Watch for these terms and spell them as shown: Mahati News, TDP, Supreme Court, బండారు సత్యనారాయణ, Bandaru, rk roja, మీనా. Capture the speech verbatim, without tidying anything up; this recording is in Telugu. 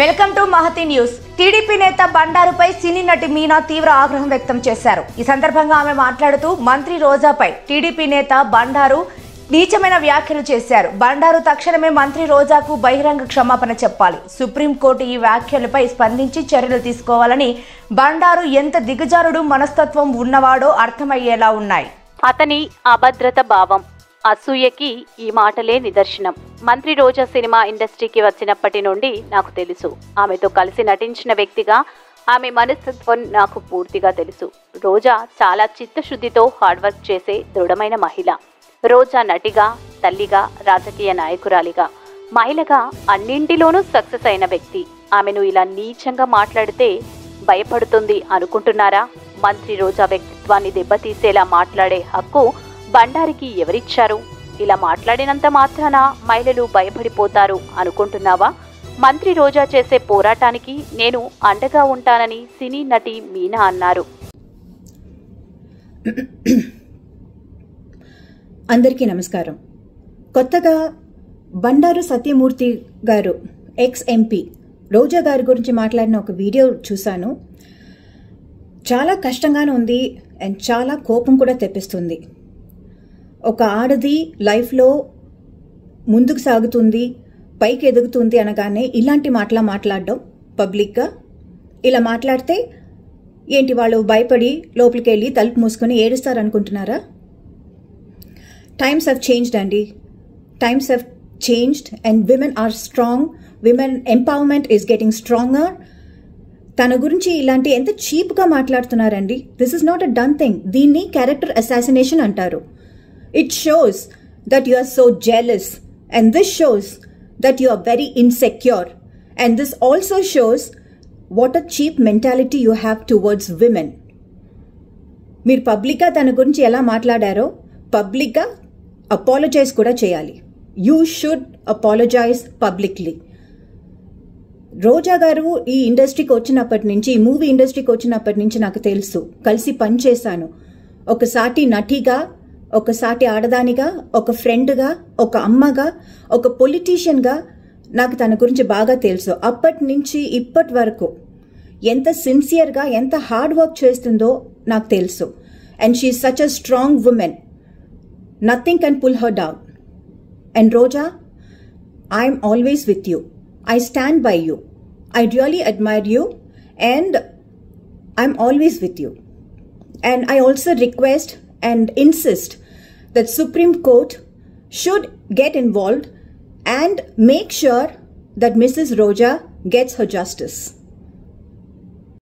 Welcome to Mahati News. T D P neta Bandaru pai Sini nati Meena teevra agraham vyaktam chesaru. Ee sandarbhanga aame maatladutu Mantri Roja pai T D P neta Bandaru నీచమైన వ్యాఖ్యలు చేశారు. బండారు తక్షణమే మంత్రి రోజాకు బహిరంగ క్షమాపణ చెప్పాలి. సుప్రీం కోర్టు ఈ వ్యాఖ్యలపై స్పందించి చర్యలు తీసుకోవాలని బండారు ఎంత దిగజారుడు మనస్తత్వం ఉన్నవాడో అర్థమయ్యేలా ఉన్నాయి. అతని అభద్రత భావం అసూయకి ఈ మాటలే నిదర్శనం. మంత్రి రోజా సినిమా ఇండస్ట్రీకి వచ్చినప్పటి నుండి నాకు తెలుసు. ఆమెతో కలిసి నటించిన వ్యక్తిగా ఆమె మనస్తత్వం నాకు పూర్తిగా తెలుసు. రోజా చాలా చిత్తశుద్ధితో హార్డ్ వర్క్ చేసే దృఢమైన మహిళ. రోజా నటిగా, తల్లిగా, రాజకీయ నాయకురాలిగా, మహిళగా అన్నింటిలోనూ సక్సెస్ అయిన వ్యక్తి. ఆమెను ఇలా నీచంగా మాట్లాడితే భయపడుతుంది అనుకుంటున్నారా? మంత్రి రోజా వ్యక్తిత్వాన్ని దెబ్బతీసేలా మాట్లాడే హక్కు బండారికి ఎవరిచ్చారు? ఇలా మాట్లాడినంత మాత్రాన మహిళలు భయపడిపోతారు అనుకుంటున్నావా? మంత్రి రోజా చేసే పోరాటానికి నేను అండగా ఉంటానని సినీ నటి మీనా అన్నారు. అందరికీ నమస్కారం. కొత్తగా బండారు సత్యమూర్తి గారు ఎక్స్ ఎంపీ రోజా గారి గురించి మాట్లాడిన ఒక వీడియో చూశాను. చాలా కష్టంగానే ఉంది అండ్ చాలా కోపం కూడా తెప్పిస్తుంది. ఒక ఆడది లైఫ్లో ముందుకు సాగుతుంది, పైకి ఎదుగుతుంది అనగానే ఇలాంటి మాటలా మాట్లాడడం పబ్లిక్గా. ఇలా మాట్లాడితే ఏంటి, వాళ్ళు భయపడి లోపలికి వెళ్ళి తలుపు మూసుకొని ఏడుస్తారనుకుంటున్నారా? Times have changed, Andy. Times have changed and women are strong. Women empowerment is getting stronger. తన గురించి ఇలాంటి ఎంత చీప్గా మాట్లాడుతున్నారండి. This is not a done thing. దీన్ని క్యారెక్టర్ అసాసినేషన్ అంటారు. It shows that you are so jealous and this shows that you are very insecure and this also shows what a cheap mentality you have towards women. మీరు పబ్లిక్గా తన గురించి ఎలా మాట్లాడారో పబ్లిక్గా అపాలజైజ్ కూడా చేయాలి. You should apologise publicly. Roja గారు ఈ ఇండస్ట్రీకి వచ్చినప్పటి నుంచి, ఈ మూవీ ఇండస్ట్రీకి వచ్చినప్పటి నుంచి నాకు తెలుసు. కలిసి పనిచేశాను. ఒక సాటి నటిగా, ఒక సాటి ఆడదానిగా, ఒక ఫ్రెండ్గా, ఒక అమ్మగా, ఒక పొలిటీషియన్గా నాకు తన గురించి బాగా తెలుసు. అప్పటి నుంచి ఇప్పటి వరకు ఎంత సిన్సియర్గా, ఎంత హార్డ్ వర్క్ చేస్తుందో నాకు తెలుసు. And she is such a strong woman. Nothing can pull her down. And Roja, I am always with you. I stand by you. I really admire you and I am always with you. And I also request and insist that Supreme Court should get involved and make sure that Missus Roja gets her justice.